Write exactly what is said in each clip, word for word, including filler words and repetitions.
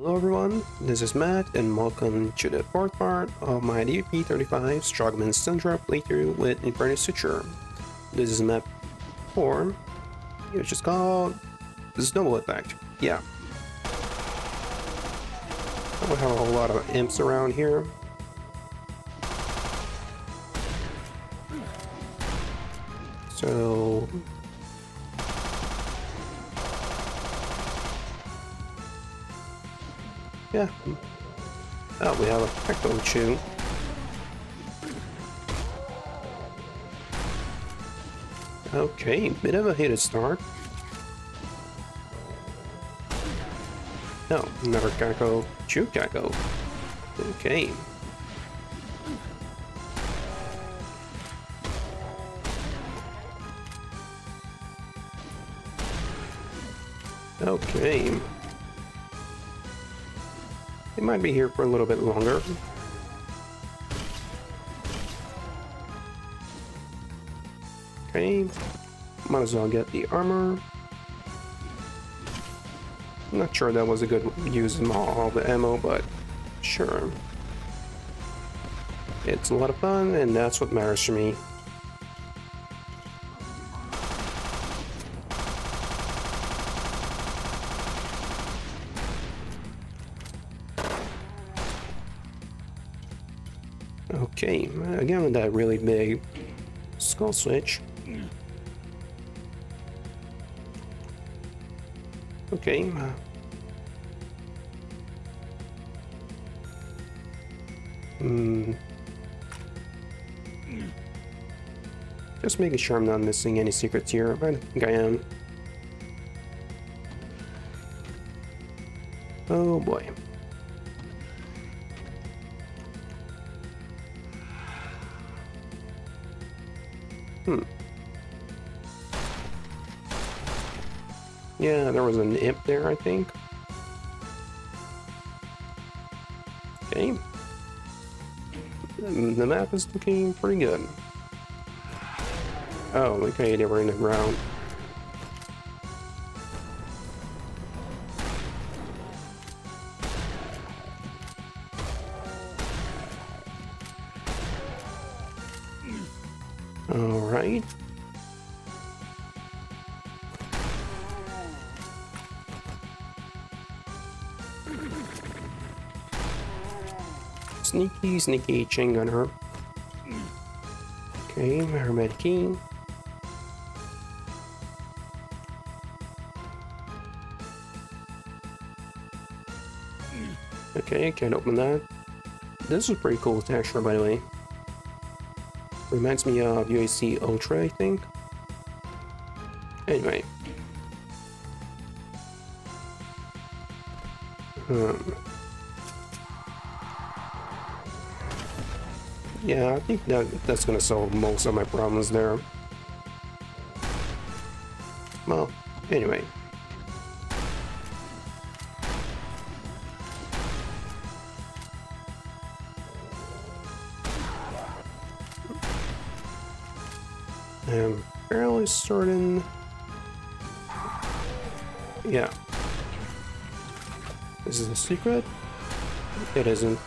Hello everyone, this is Matt and welcome to the fourth part of my D B P thirty-five Stroggman's Tundra playthrough with Inferno Suture. This is map four, which is called Snowball Effect. Yeah. I don't have a whole lot of imps around here. So... yeah. Oh, we have a Pecto Chew. Okay, bit of a hit at start. No, another Kako Chew Kako. Okay. Okay. It might be here for a little bit longer. Okay, might as well get the armor. Not sure that was a good use of all the ammo, but sure. It's a lot of fun, and that's what matters to me. Okay, again with that really big skull switch. Okay. Hmm. Just making sure I'm not missing any secrets here, but I think I am. Oh boy. Hmm. Yeah, there was an imp there, I think. Okay. The map is looking pretty good. Oh, okay, they were in the ground. Alright. Sneaky, sneaky chain gunner. Okay, her med key. Okay, can't open that. This is pretty cool texture, by the way. Reminds me of U A C Ultra, I think. Anyway. Um. Yeah, I think that that's gonna solve most of my problems there. Well, anyway. I'm fairly certain. Yeah. Is this a secret? It isn't.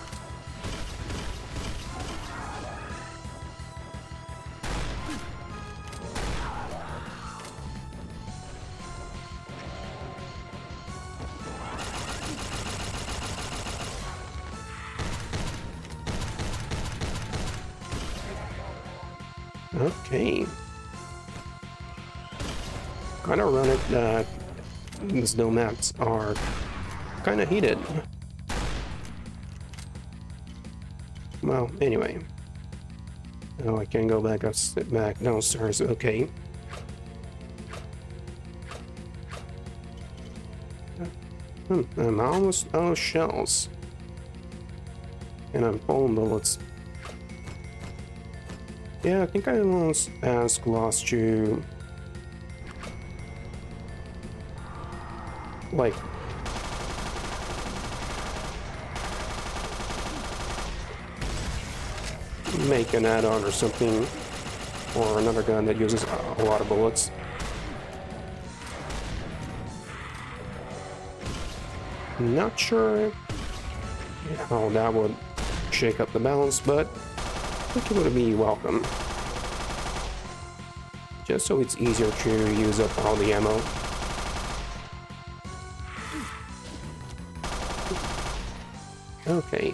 Okay. Kind of ironic that the snow maps are kind of heated. Well, anyway. Oh, I can go back up, sit back downstairs. Okay. Hmm, I'm almost out of shells. And I'm full of bullets. Yeah, I think I almost asked lost you. Like, make an add-on or something, or another gun that uses a lot of bullets. Not sure how that would shake up the balance, but I think it would be welcome. Just so it's easier to use up all the ammo. Okay.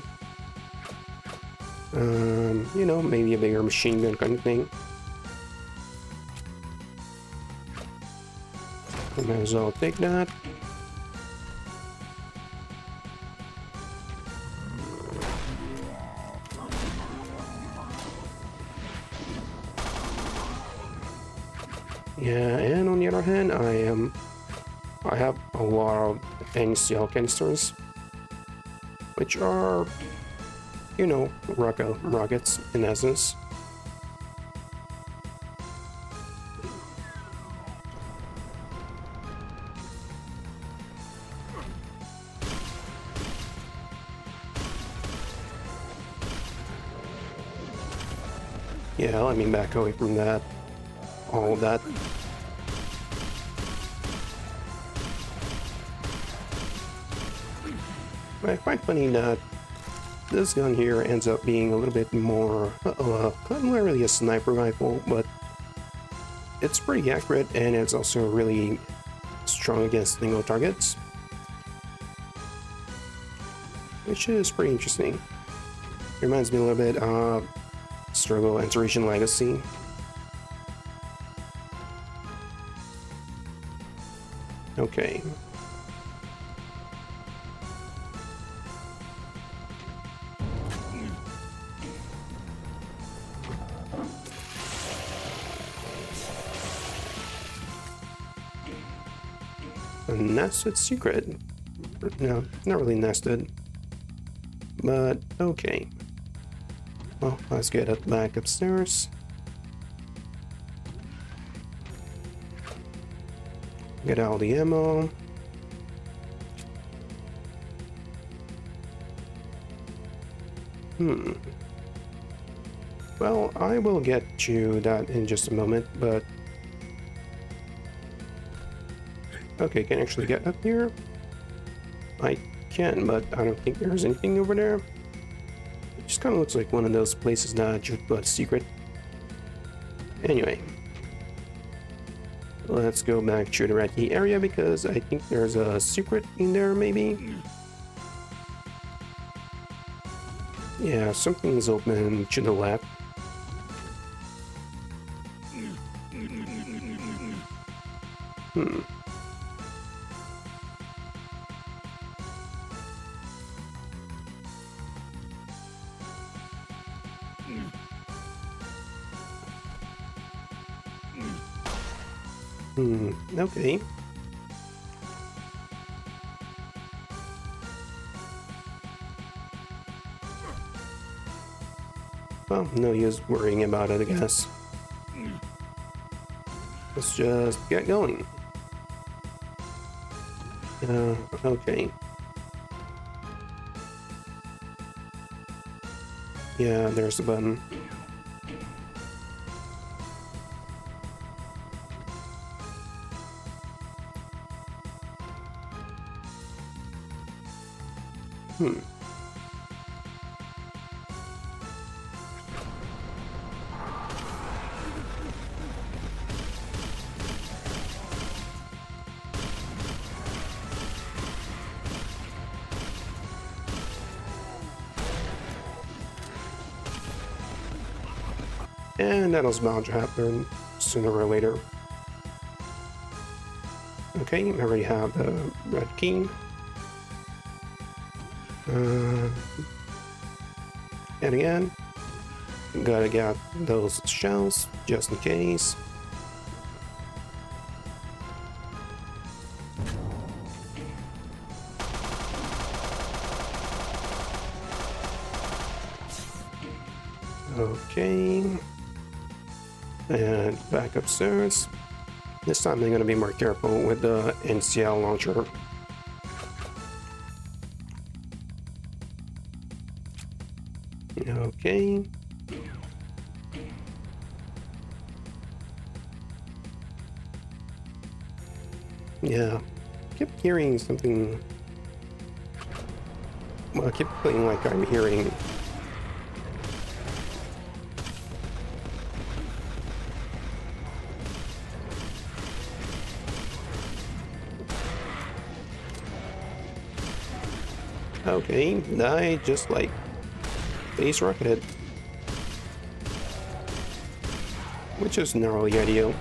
Um, you know, maybe a bigger machine gun kind of thing. I might as well take that. Yeah, and on the other hand, I am... I have a lot of N C L canisters, which are, you know, rocket rockets in essence. Yeah, let me back away from that. All of that. But quite funny that this gun here ends up being a little bit more, uh, not really a sniper rifle, but it's pretty accurate and it's also really strong against single targets, which is pretty interesting. Reminds me a little bit of Struggle and Taurasian Legacy. Okay. A nested secret. No, not really nested. But okay. Well, let's get it back upstairs. Get all the ammo. Hmm. Well, I will get to that in just a moment, but... Okay, can I actually get up here? I can, but I don't think there's anything over there. It just kind of looks like one of those places that you've got a secret. Anyway. Let's go back to the red key area because I think there's a secret in there, maybe? Yeah, something's open to the left. Hmm. Hmm, okay. Well, no use worrying about it, I guess. Let's just get going. Uh, okay. Yeah, there's the button. Hmm. And that'll bound to happen sooner or later. Okay, I already have the red key. Uh, and again, gotta get those shells just in case. Okay, and back upstairs. This time I'm gonna be more careful with the N C L launcher. Okay. Yeah. Kept hearing something I keep feeling like I'm hearing okay, die just like base rocketed, which is not really ideal.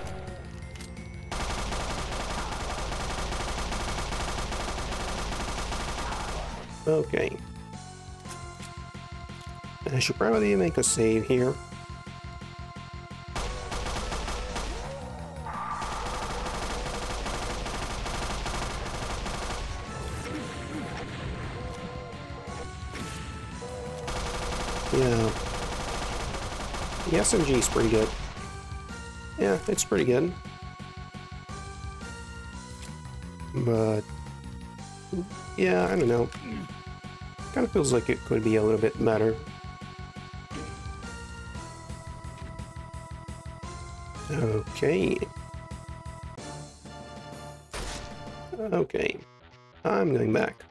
Okay, I should probably make a save here. Yeah, the S M G is pretty good. Yeah, it's pretty good. But, yeah, I don't know. Kind of feels like it could be a little bit better. Okay. Okay. I'm going back.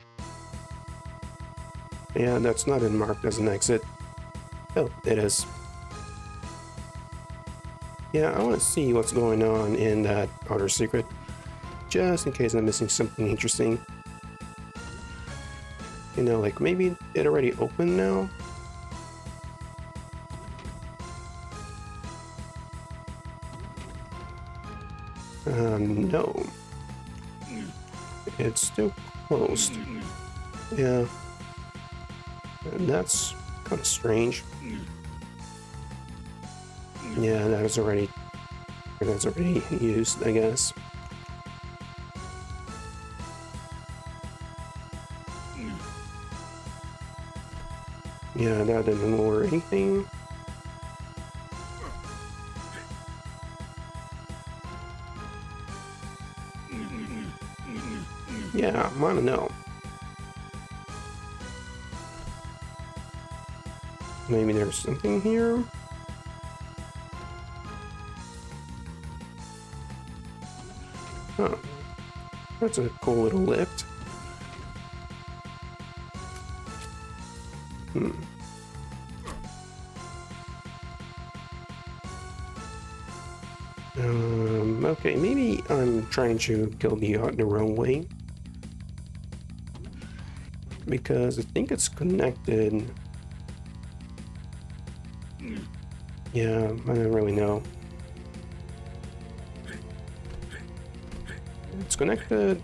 Yeah, that's not been marked as an exit. Oh, it is. Yeah, I want to see what's going on in that outer secret, just in case I'm missing something interesting. You know, like maybe it already opened now? Um, no. It's still closed. Yeah. And that's kind of strange. Yeah, that was already that's already used, I guess. Yeah, that didn't lower anything. Yeah, I wanna know. Maybe there's something here. Huh. That's a cool little lift. Hmm. Um, okay, maybe I'm trying to kill the yacht the wrong way. Because I think it's connected. Yeah, I don't really know. It's connected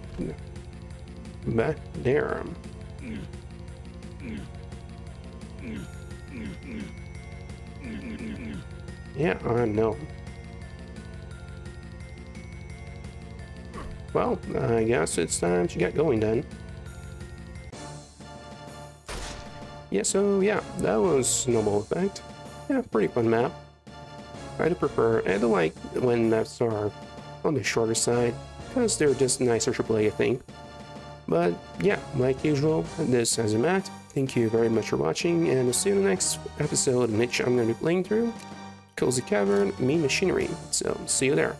back there. Yeah, I know. Well, I guess it's time to get going then. Yeah, so yeah, that was Snowball Effect. Yeah, pretty fun map. I do prefer, I do like when maps are on the shorter side, because they're just nicer to play, I think. But yeah, like usual, this has been Matt. Thank you very much for watching, and I'll see you in the next episode, in which I'm going to be playing through Cozy Cavern, Mean Machinery. So, see you there.